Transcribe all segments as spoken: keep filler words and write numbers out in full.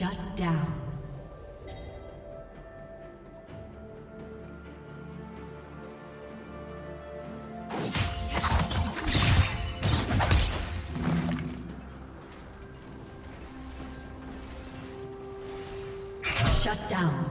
Shut down. Shut down.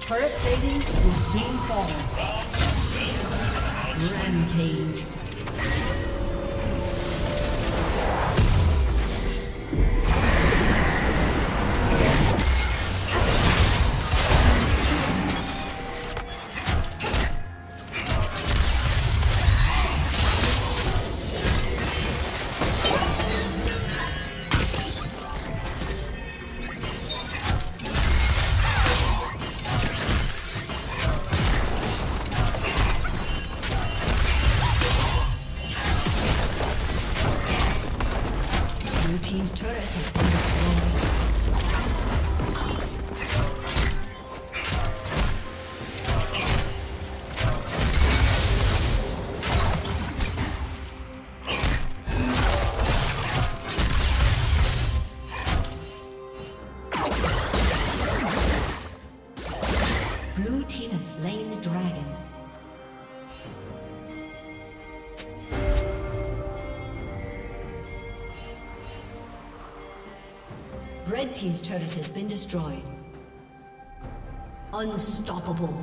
Turret plating will soon fall. Rampage. Red team's turret has been destroyed. Unstoppable.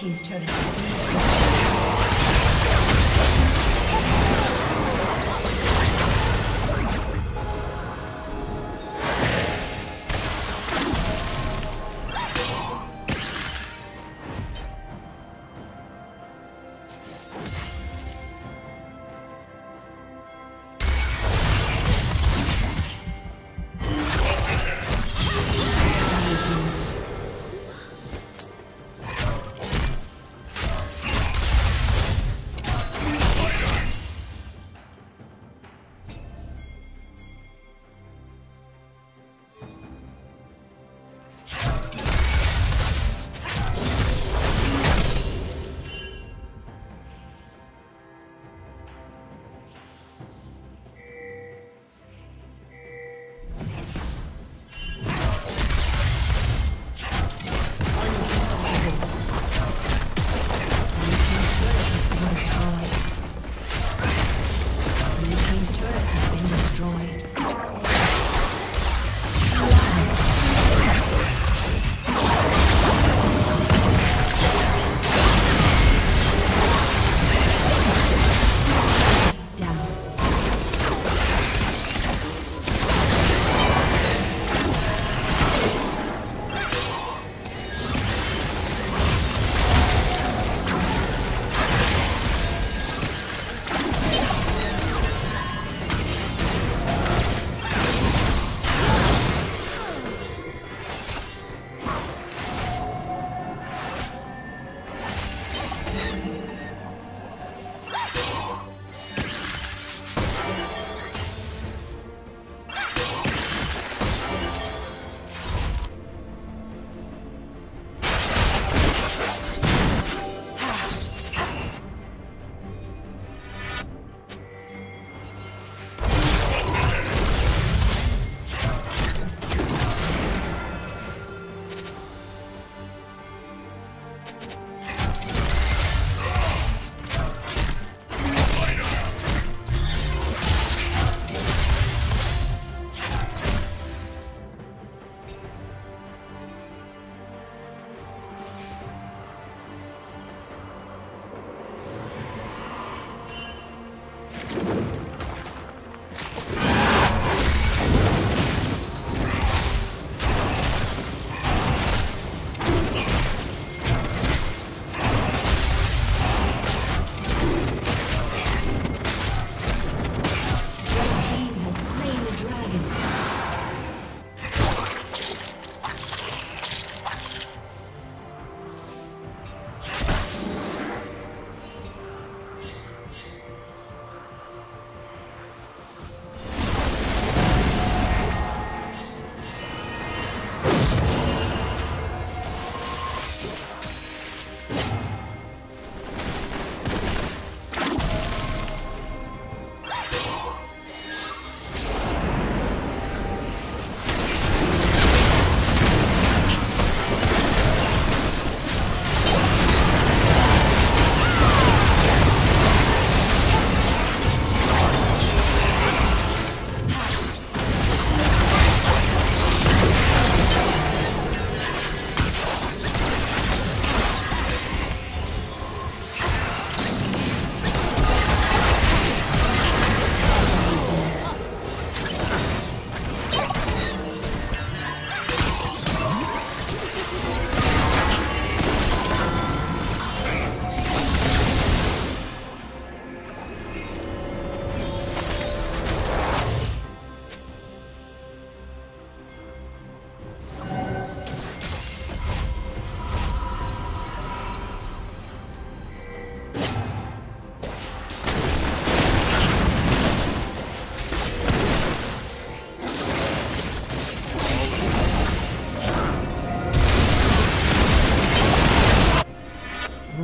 Team's turn.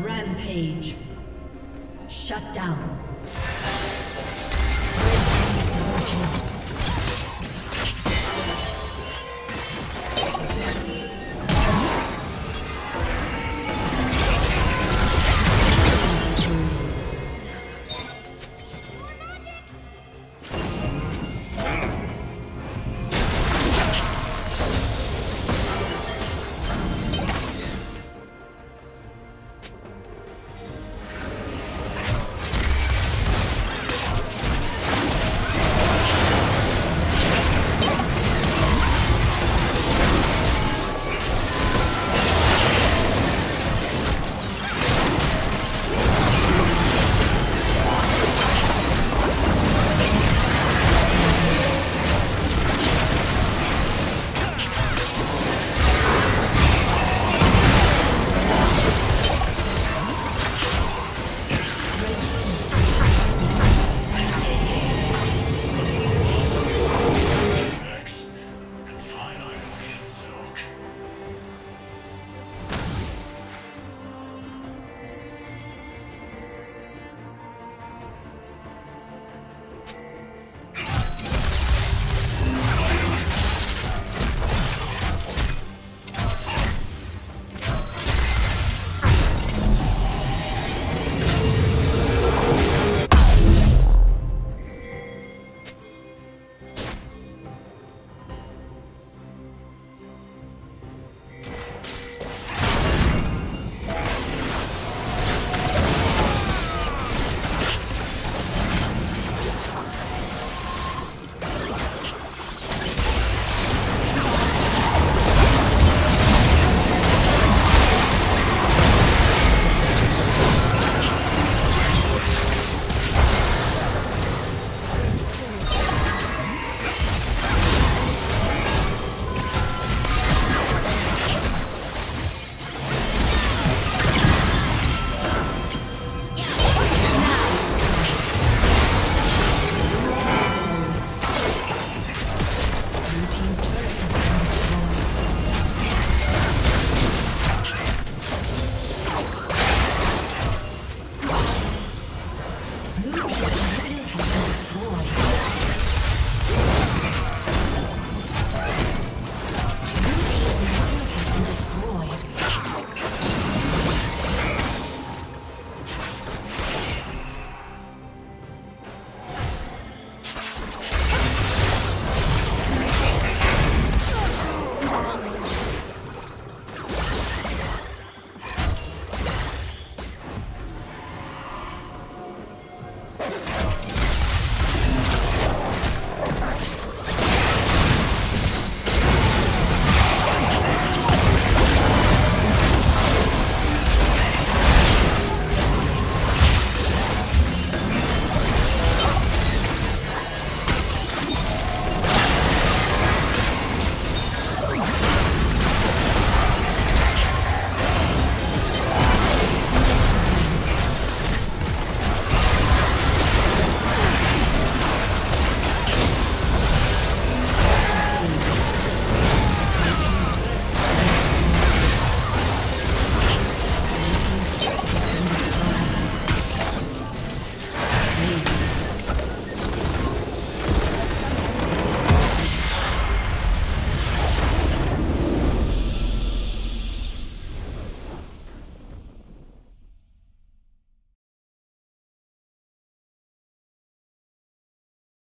Rampage. Shut down.